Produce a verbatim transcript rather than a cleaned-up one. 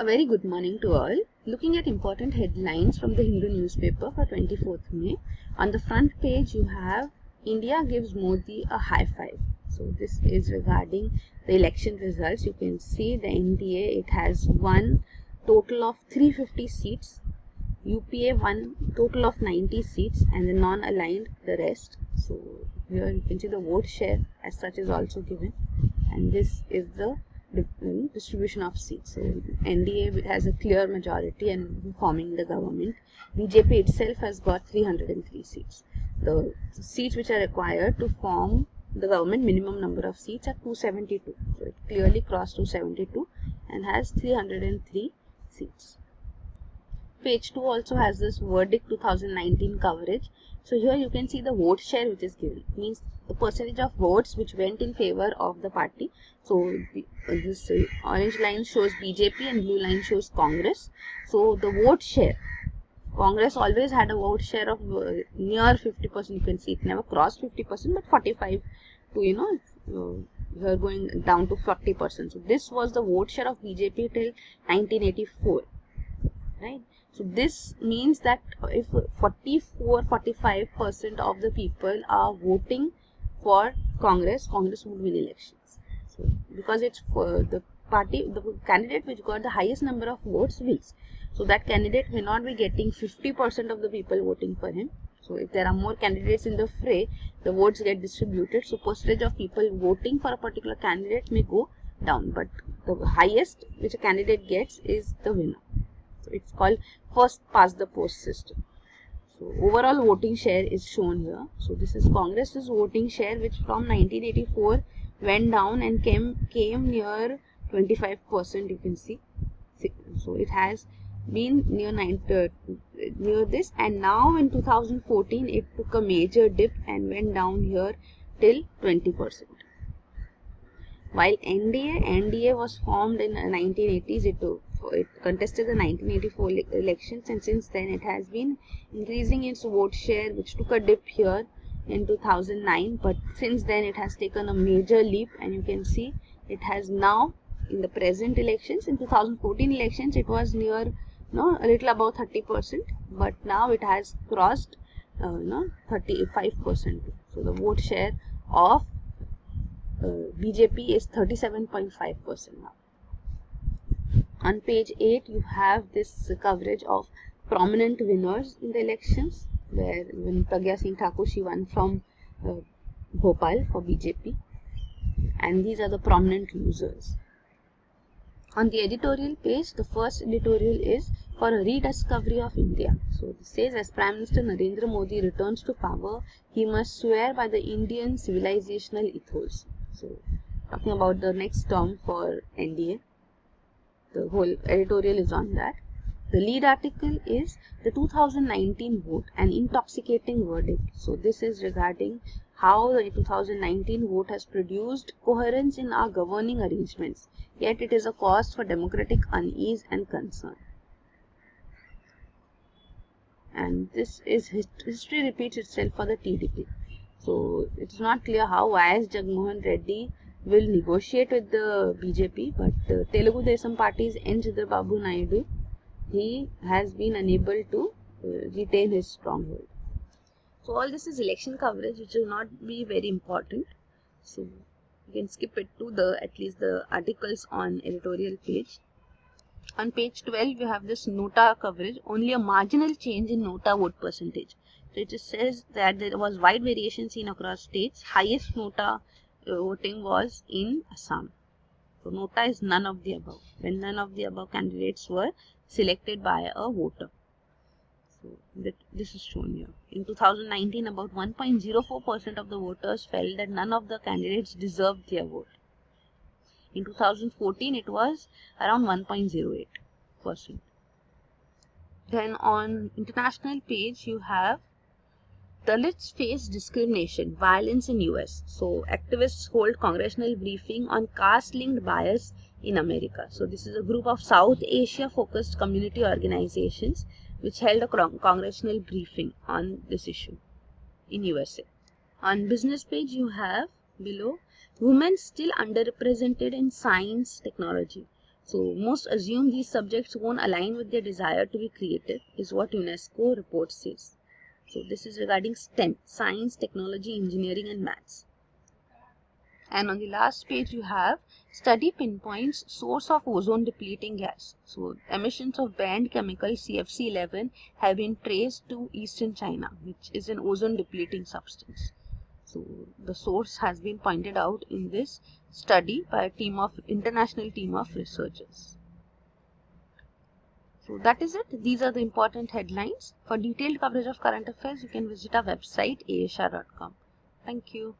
A very good morning to all. Looking at important headlines from the Hindu newspaper for twenty-fourth May. On the front page you have India gives Modi a high five. So this is regarding the election results. You can see the N D A, it has won total of three hundred fifty seats. U P A won total of ninety seats and the non-aligned the rest. So here you can see the vote share as such is also given. And this is the distribution of seats. So N D A has a clear majority and forming the government. B J P itself has got three hundred three seats. The seats which are required to form the government minimum number of seats are two hundred seventy-two. So it clearly crossed two hundred seventy-two and has three hundred three seats. Page two also has this verdict two thousand nineteen coverage. So here you can see the vote share which is given. It means the percentage of votes which went in favor of the party. So this orange line shows B J P and blue line shows Congress. So the vote share, Congress always had a vote share of near fifty percent. You can see it never crossed fifty percent, but forty-five to, you know, you're going down to forty percent. So this was the vote share of B J P till nineteen eighty-four, right? So this means that if forty-four, forty-five percent of the people are voting for Congress, Congress would win elections. So because it's for the party, the candidate which got the highest number of votes wins. So that candidate may not be getting fifty percent of the people voting for him. So if there are more candidates in the fray, the votes get distributed. So percentage of people voting for a particular candidate may go down, but the highest which a candidate gets is the winner. It's called first past the post system. So overall voting share is shown here. So this is Congress's voting share, which from nineteen eighty-four went down and came came near twenty-five percent. You can see, so it has been near nine, uh, near this, and now in two thousand fourteen it took a major dip and went down here till twenty percent. While N D A N D A was formed in nineteen eighties, it took It contested the nineteen eighty-four elections, and since then it has been increasing its vote share, which took a dip here in two thousand nine, but since then it has taken a major leap, and you can see it has now in the present elections, in two thousand fourteen elections it was near, you know, a little above thirty percent, but now it has crossed uh, you know, thirty-five percent. So the vote share of uh, B J P is thirty-seven point five percent now. On page eight, you have this coverage of prominent winners in the elections, where when Pragya Singh Thakur, she won from uh, Bhopal for B J P, and these are the prominent losers. On the editorial page, the first editorial is for a rediscovery of India. So it says, as Prime Minister Narendra Modi returns to power, he must swear by the Indian civilizational ethos. So talking about the next term for N D A. The whole editorial is on that. The lead article is the two thousand nineteen vote, an intoxicating verdict. So this is regarding how the two thousand nineteen vote has produced coherence in our governing arrangements, yet it is a cause for democratic unease and concern. And this is hist- history repeats itself for the T D P. So it's not clear how Y S Jagan Mohan Reddy will negotiate with the B J P, but uh, Telugu Desam party's N Chandra Babu Naidu, he has been unable to uh, retain his stronghold. So all this is election coverage, which will not be very important. So you can skip it to the at least the articles on editorial page. On page twelve, you have this Nota coverage. Only a marginal change in Nota vote percentage. So it just says that there was wide variation seen across states. Highest Nota voting was in Assam. So Nota is none of the above, when none of the above candidates were selected by a voter. So that this is shown here. In two thousand nineteen, about one point zero four percent of the voters felt that none of the candidates deserved their vote. In two thousand fourteen, it was around one point zero eight percent. Then on international page, you have Dalits face discrimination, violence in U S. So activists hold congressional briefing on caste-linked bias in America. So this is a group of South Asia-focused community organizations which held a con congressional briefing on this issue in U S A. On business page, you have below, women still underrepresented in science, technology. So most assume these subjects won't align with their desire to be creative, is what UNESCO report says. So this is regarding STEM, science, technology, engineering and maths. And on the last page you have study pinpoints source of ozone depleting gas. So emissions of banned chemical C F C eleven have been traced to eastern China, which is an ozone depleting substance. So the source has been pointed out in this study by a team of international team of researchers. So that is it. These are the important headlines. For detailed coverage of current affairs, you can visit our website A S R dot com. Thank you.